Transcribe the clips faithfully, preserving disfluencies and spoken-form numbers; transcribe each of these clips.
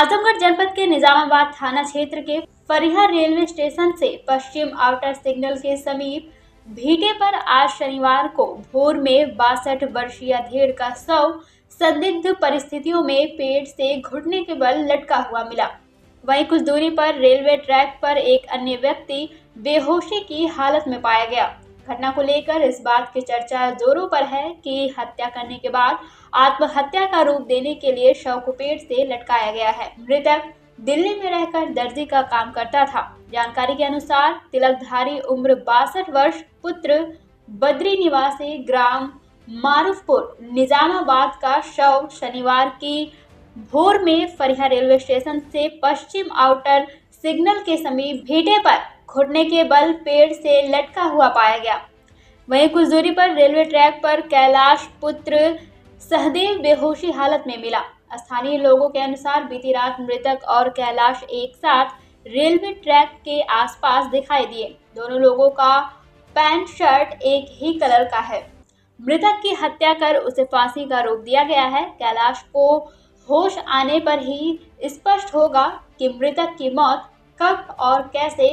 आजमगढ़ जनपद के निजामाबाद थाना क्षेत्र के फरिहा रेलवे स्टेशन से पश्चिम आउटर सिग्नल के समीप भीटे पर आज शनिवार को भोर में बासठ वर्षीय भेड़ का शव संदिग्ध परिस्थितियों में पेड़ से घुटने के बल लटका हुआ मिला। वहीं कुछ दूरी पर रेलवे ट्रैक पर एक अन्य व्यक्ति बेहोशी की हालत में पाया गया। घटना को लेकर इस बात की चर्चा जोरों पर है कि हत्या करने के बाद आत्महत्या का रूप देने के लिए शव को पेड़ से लटकाया गया है। मृतक दिल्ली में रहकर दर्जी का काम करता था। जानकारी के अनुसार तिलकधारी उम्र बासठ वर्ष पुत्र बद्री निवासी ग्राम मारूफपुर निजामाबाद का शव शनिवार की भोर में फरिहा रेलवे स्टेशन से पश्चिम आउटर सिग्नल के समीप भीटे पर घुटने के बल पेड़ से लटका हुआ पाया गया। वहीं कुछ दूरी पर रेलवे ट्रैक पर कैलाश पुत्र सहदेव बेहोशी हालत में मिला। स्थानीय लोगों के अनुसार बीती रात मृतक और कैलाश एक साथ रेलवे ट्रैक के आसपास दिखाई दिए। दोनों लोगों का पैंट शर्ट एक ही कलर का है। मृतक की हत्या कर उसे फांसी का रोक दिया गया है। कैलाश को होश आने पर ही स्पष्ट होगा कि मृतक की मौत कब और कैसे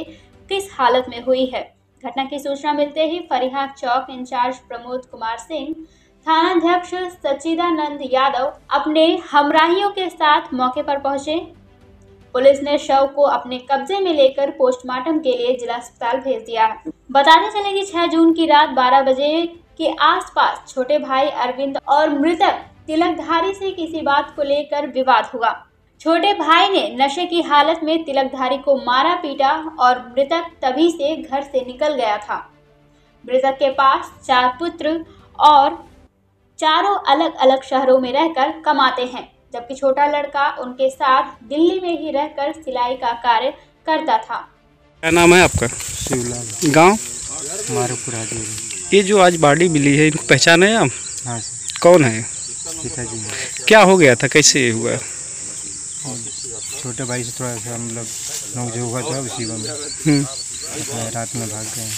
किस हालत में हुई है। घटना की सूचना मिलते ही फरिहा चौक इंचार्ज प्रमोद कुमार सिंह, थानाध्यक्ष सचिदानंद यादव अपने हमराहियों के साथ मौके पर पहुंचे। पुलिस ने शव को अपने कब्जे में लेकर पोस्टमार्टम के लिए जिला अस्पताल भेज दिया। बताते चले कि छह जून की रात बारह बजे के आसपास छोटे भाई अरविंद और मृतक तिलकधारी से किसी बात को लेकर विवाद हुआ। छोटे भाई ने नशे की हालत में तिलकधारी को मारा पीटा और मृतक तभी से घर से निकल गया था। मृतक के पास चार पुत्र और चारों अलग अलग शहरों में रहकर कमाते हैं, जबकि छोटा लड़का उनके साथ दिल्ली में ही रहकर सिलाई का कार्य करता था। क्या नाम है आपका? शिवलाल। गांव? मारुपुरा। ये जो आज बॉडी मिली है, इनको पहचान है आप? हाँ। कौन है? पिताजी। क्या हो गया था, कैसे हुआ? छोटे भाई से थोड़ा सा मतलब नोकझोंक हुआ था, उसी में रात में भाग गए।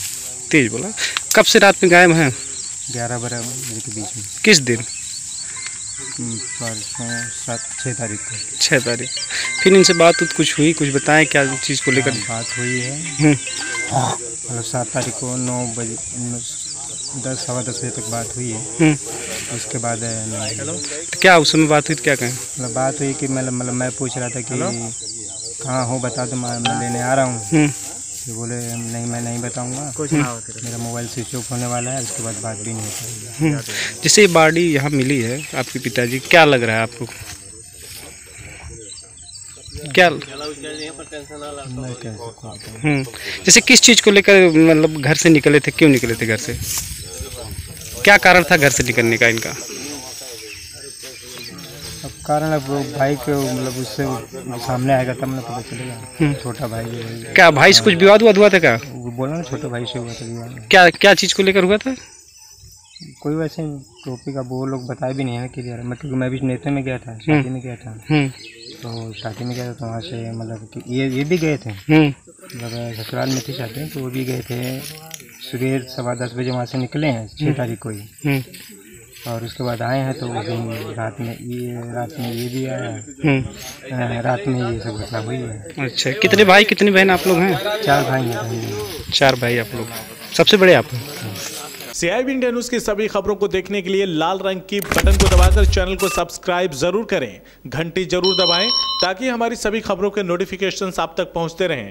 तेज बोला। कब से रात में गायब हैं? ग्यारह बारह बजे के बीच में। किस दिन? सात छः तारीख को। छः तारीख फिर इनसे बात कुछ हुई? कुछ बताएं क्या चीज़ को लेकर बात हुई है? मतलब सात तारीख को नौ बजे दस सवा दस बजे तक बात हुई है। उसके बाद क्या उस समय बात हुई तो क्या कहें? मतलब बात हुई कि मतलब मतलब मैं पूछ रहा था कि कहाँ हो बता दो, मैं लेने आ रहा हूँ। तो बोले नहीं मैं नहीं बताऊँगा, मेरा मोबाइल स्विच ऑफ होने वाला है। उसके बाद बात भी नहीं होती। जैसे बॉडी यहाँ मिली है आपके पिताजी, क्या लग रहा है आपको? क्या जैसे किस चीज़ को लेकर मतलब घर से निकले थे? क्यों निकले थे घर से? क्या कारण था घर से निकलने का इनका? अब कारण अब भाई के मतलब उससे सामने आएगा तब मतलब पता चलेगा। छोटा भाई है। क्या भाई से कुछ विवाद हुआ हुआ था? क्या बोला ना, छोटा भाई से हुआ था। क्या क्या चीज़ को लेकर हुआ था? कोई वैसे टॉपिक अब वो लोग बताए भी नहीं है क्लियर। मैं क्योंकि मैं भी नेता में गया था, शादी में गया था। तो शादी में गया था तो वहाँ से मतलब ये ये भी गए थे, मतलब ससुराल में थी शादी, तो वो भी गए थे। सुबह सवा दस बजे वहाँ से निकले हैं छः तारीख को ही, और उसके बाद आए हैं। तो रात में ये रात में ये भी आया, रात में ये सब घटना हुई है। अच्छा, कितने भाई कितनी बहन आप लोग हैं? चार भाई हैं। चार भाई आप लोग, सबसे बड़े आप? सीआईबी इंडिया न्यूज की सभी खबरों को देखने के लिए लाल रंग की बटन को दबाकर चैनल को सब्सक्राइब जरूर करें, घंटी जरूर दबाएं ताकि हमारी सभी खबरों के नोटिफिकेशंस आप तक पहुंचते रहें।